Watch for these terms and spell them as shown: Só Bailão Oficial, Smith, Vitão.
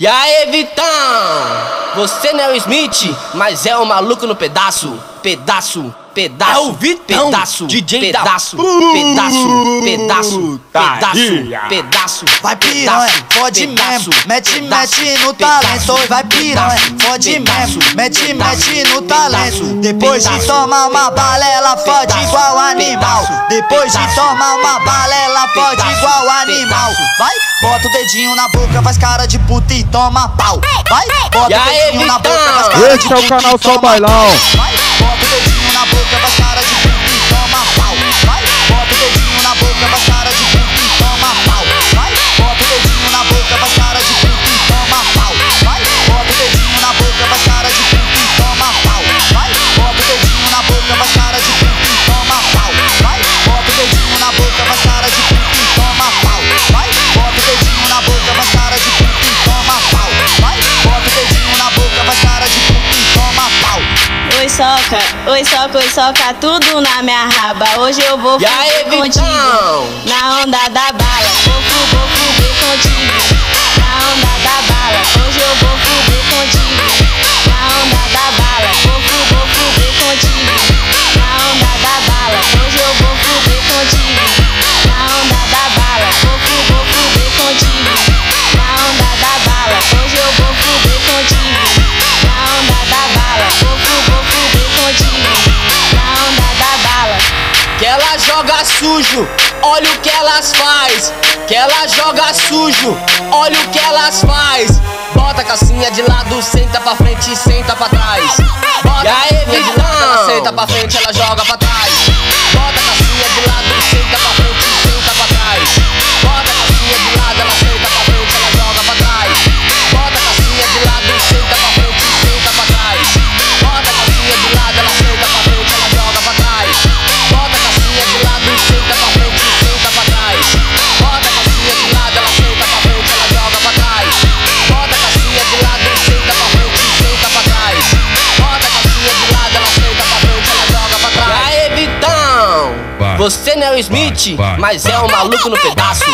E aí, Vitão, você não é o Smith, mas é o maluco no pedaço. Pedaço. É o Vitão, pedaço, DJ pedaço, da pedaço. Vai piranha, fode mesmo, mete no talento. Vai piranha, fode mesmo, mete no talento. Depois de tomar uma bala, ela fode igual animal. Depois de tomar uma bala, ela fode igual animal. Vai, bota o dedinho na boca, faz cara de puta e toma pau. Vai, bota o dedinho na boca, faz cara de puta e toma pau. Esse é o canal Só Bailão. Vai, bota o dedinho na boca, faz cara de puta e toma pau. Vai, bota o dedinho na boca, faz cara de puta e toma pau. Vai, bota o dedinho na boca, faz cara de puta e toma pau. Vai, bota o dedinho na boca, faz cara de puta e toma pau. Vai, bota o dedinho na boca, faz cara de puta e toma pau. Vai, bota o dedinho na boca, faz cara de puta e toma pau. Vai, bota o dedinho na boca, faz cara de puta e toma pau. Vai, bota o dedinho na boca, faz cara de puta e toma pau. Oi soca tudo na minha raba. Hoje eu vou fuder contigo na onda da bala. Vou fuder contigo na onda da bala. Hoje eu vou fuder contigo na onda da bala. Vou fuder contigo na onda da bala. Hoje eu vou fuder contigo na onda da bala. Vou fuder contigo na onda da bala. Hoje eu vou fuder contigo na onda da bala. Que ela joga sujo, olha o que elas faz. Que ela joga sujo, olha o que elas faz. Bota a calcinha de lado, senta pra frente e senta pra trás. Bota a calcinha de lado, ela senta pra frente, ela joga pra trás. Bota a calcinha de lado, senta pra frente e senta pra trás. Bota a calcinha de lado, ela senta pra frente, ela joga pra trás. Bota a calcinha de lado, senta pra frente e senta pra trás. Bota a calcinha de lado, ela senta pra frente, ela joga pra trás. Bota a calcinha de lado, senta pra frente e senta pra trás. Bota a calcinha de lado, ela senta pra frente, ela joga pra trás. Bota a calcinha de lado, senta pra frente e senta pra trás. Bota a calcinha de lado, ela senta pra frente, ela joga pra trás. E aí, Vitão, você não é o Smith, mas é o maluco no pedaço.